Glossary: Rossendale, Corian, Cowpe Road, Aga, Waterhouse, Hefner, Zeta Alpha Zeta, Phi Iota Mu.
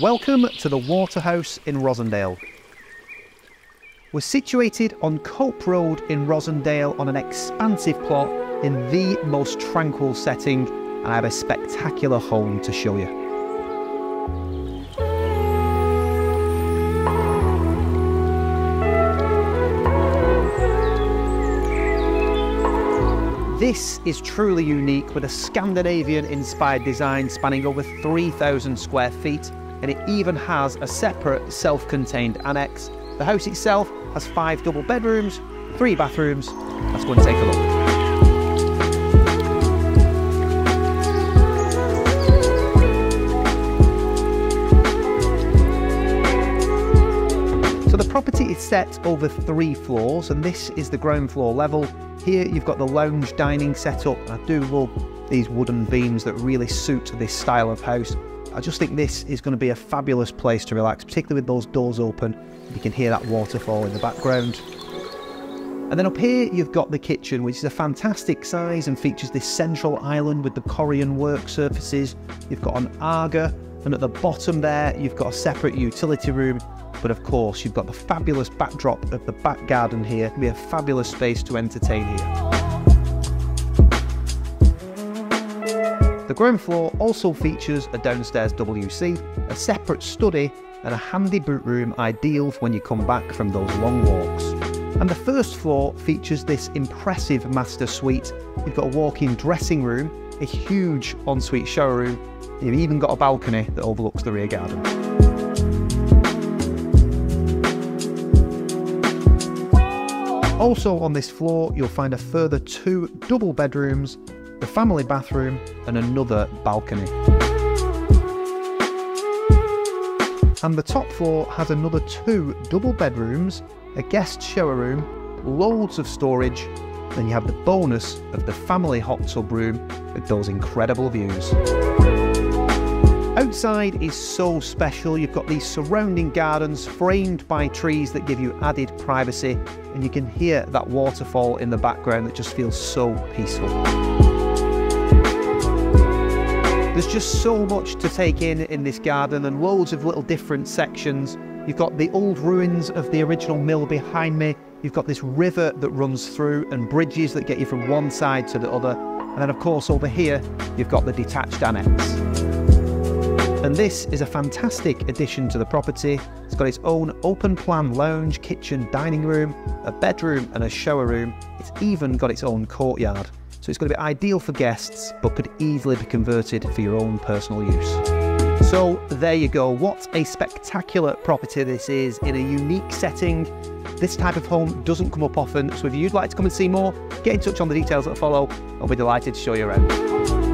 Welcome to the Waterhouse in Rossendale. We're situated on Cowpe Road in Rossendale on an expansive plot in the most tranquil setting, and I have a spectacular home to show you. This is truly unique, with a Scandinavian-inspired design spanning over 3,000 square feet, and it even has a separate self-contained annex. The house itself has 5 double bedrooms, 3 bathrooms. Let's go and take a look. So the property is set over 3 floors, and this is the ground floor level. Here you've got the lounge dining set up. I do love these wooden beams that really suit this style of house. I just think this is going to be a fabulous place to relax, particularly with those doors open. You can hear that waterfall in the background. And then up here you've got the kitchen, which is a fantastic size and features this central island with the Corian work surfaces. You've got an Aga, and at the bottom there you've got a separate utility room. But of course you've got the fabulous backdrop of the back garden here. It'll be a fabulous space to entertain here. The ground floor also features a downstairs WC, a separate study and a handy boot room, ideal for when you come back from those long walks. And the first floor features this impressive master suite. You've got a walk-in dressing room, a huge ensuite shower room, and you've even got a balcony that overlooks the rear garden. Also on this floor you'll find a further 2 double bedrooms, the family bathroom and another balcony. And the top floor has another 2 double bedrooms, a guest shower room, loads of storage. Then you have the bonus of the family hot tub room with those incredible views. Outside is so special. You've got these surrounding gardens framed by trees that give you added privacy, and you can hear that waterfall in the background that just feels so peaceful. There's just so much to take in this garden, and loads of little different sections. You've got the old ruins of the original mill behind me. You've got this river that runs through and bridges that get you from one side to the other. And then of course over here, you've got the detached annex. And this is a fantastic addition to the property. It's got its own open plan lounge, kitchen, dining room, a bedroom and a shower room. It's even got its own courtyard. So it's going to be ideal for guests, but could easily be converted for your own personal use. So there you go. What a spectacular property this is, in a unique setting. This type of home doesn't come up often, so if you'd like to come and see more, get in touch on the details that follow. I'll be delighted to show you around.